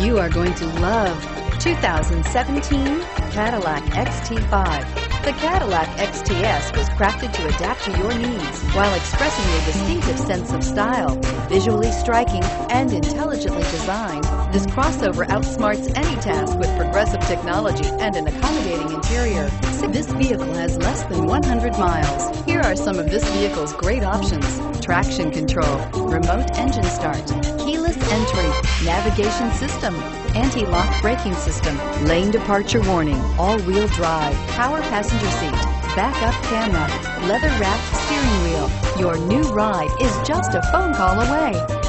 You are going to love 2017 Cadillac XT5. The Cadillac XTS was crafted to adapt to your needs while expressing a distinctive sense of style. Visually striking and intelligently designed, this crossover outsmarts any task with progressive technology and an accommodating interior. This vehicle has less than 100 miles. Here are some of this vehicle's great options: traction control, remote engine start, keyless entry, navigation system, anti-lock braking system, lane departure warning, all-wheel drive, power passenger seat, backup camera, leather-wrapped steering wheel. Your new ride is just a phone call away.